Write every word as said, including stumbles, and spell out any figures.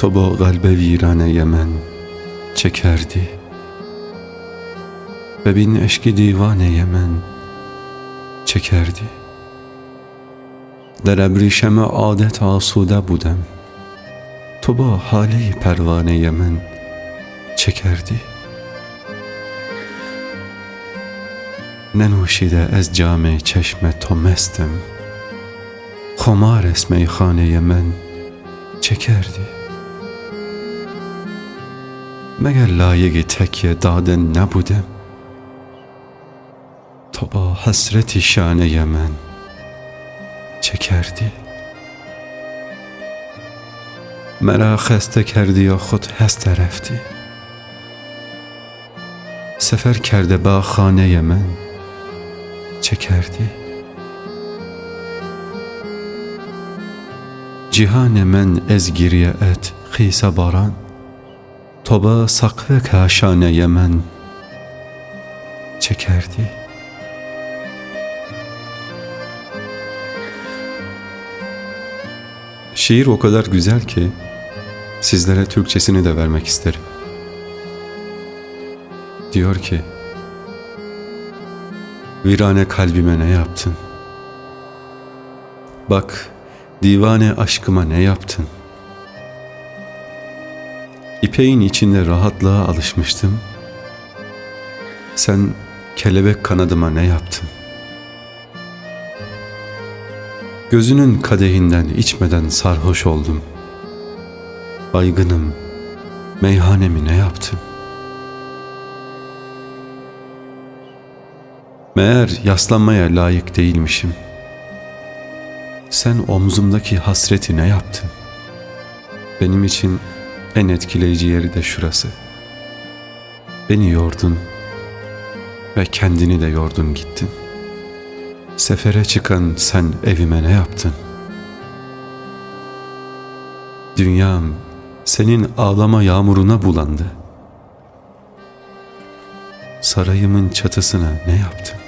تو با قلب ویرانه من چه کردی؟ ببین عشق دیوانه من چه کردی؟ در ابریشم عادت آسوده بودم، تو با حاله پروانه من چه کردی؟ ننوشیده از جام چشم تو مستم، خمار از میخانه من چه کردی؟ مگر لایق تکیه دادن نبودم، تو با حسرتی شانه من چه کردی؟ مرا خسته کردی یا خود هسته رفتی، سفر کرده با خانه من چه کردی؟ جهان من از گریه ات خیسه باران، تو با سقف کاشانه من چه کردی؟ Şiir o kadar güzel ki sizlere Türkçesini de vermek isterim. Diyor ki: Virane kalbime ne yaptın? Bak divane aşkıma ne yaptın? İpeğin içinde rahatlığa alışmıştım, sen kelebek kanadıma ne yaptın? Gözünün kadehinden içmeden sarhoş oldum, baygınım, meyhanemi ne yaptın? Meğer yaslanmaya layık değilmişim, sen omzumdaki hasreti ne yaptın? Benim için en etkileyici yeri de şurası. Beni yordun ve kendini de yordun gittin. Sefere çıkan sen evime ne yaptın? Dünyam senin ağlama yağmuruna bulandı. Sarayımın çatısına ne yaptın?